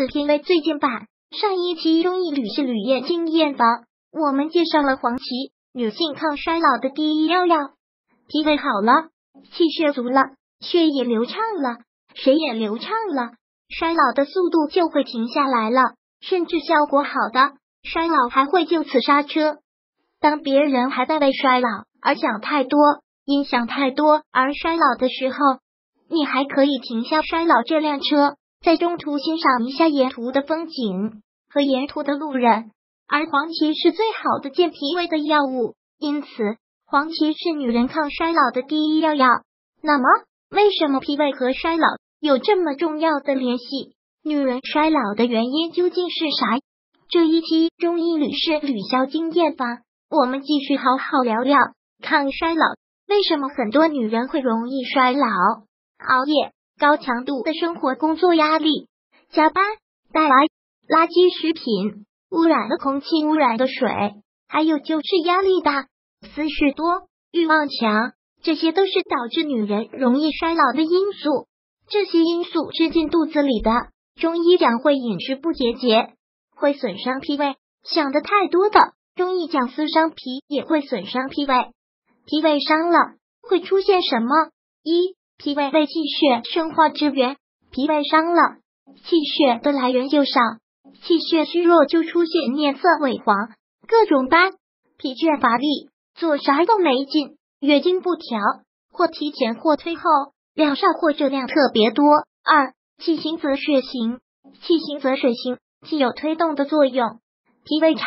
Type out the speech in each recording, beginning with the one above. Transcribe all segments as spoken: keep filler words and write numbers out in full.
此片为最近版。上一期中医吕是吕燕经验房，我们介绍了黄芪，女性抗衰老的第一要药。脾胃好了，气血足了，血液流畅了，水也流畅了，衰老的速度就会停下来了，甚至效果好的衰老还会就此刹车。当别人还在为衰老而想太多，因想太多而衰老的时候，你还可以停下衰老这辆车，在中途欣赏一下沿途的风景和沿途的路人。而黄芪是最好的健脾胃的药物，因此黄芪是女人抗衰老的第一要药。那么，为什么脾胃和衰老有这么重要的联系？女人衰老的原因究竟是啥？这一期中医吕是吕萧经验房，我们继续好好聊聊抗衰老。为什么很多女人会容易衰老？熬夜、高强度的生活、工作压力、加班、带来垃圾食品、污染的空气、污染的水，还有就是压力大、思绪多、欲望强，这些都是导致女人容易衰老的因素。这些因素吃进肚子里的，中医讲会饮食不节节，会损伤脾胃；想的太多的，中医讲思伤脾也会损伤脾胃。脾胃伤了会出现什么？一、脾胃为气血生化之源，脾胃伤了，气血的来源就少，气血虚弱就出现面色萎黄、各种斑、疲倦乏力、做啥都没劲、月经不调，或提前或推后，量少或质量特别多。二、气行则血行，气行则水行，气有推动的作用，脾胃差，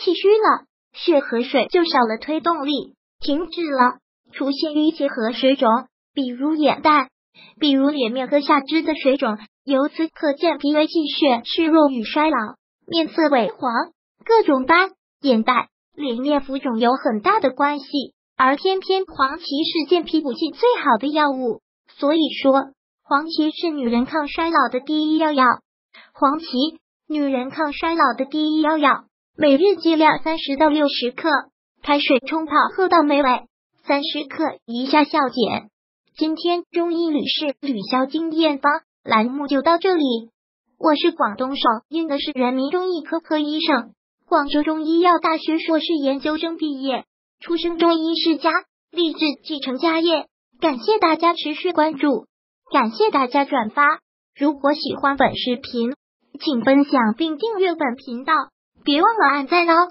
气虚了，血和水就少了推动力，停滞了，出现淤结和水肿。比如眼袋，比如脸面和下肢的水肿，由此可见脾胃气血虚弱与衰老，面色萎黄、各种斑、眼袋、脸面浮肿有很大的关系。而偏偏黄芪是健脾补气最好的药物，所以说黄芪是女人抗衰老的第一要药。黄芪，女人抗衰老的第一要药，每日剂量三十到六十克，开水冲泡喝到没味，三十克一下效减。今天中医吕是吕萧经验方栏目就到这里。我是广东省英德市人民中医科科医生，广州中医药大学硕士研究生毕业，出生中医世家，立志继承家业。感谢大家持续关注，感谢大家转发。如果喜欢本视频，请分享并订阅本频道，别忘了按赞哦。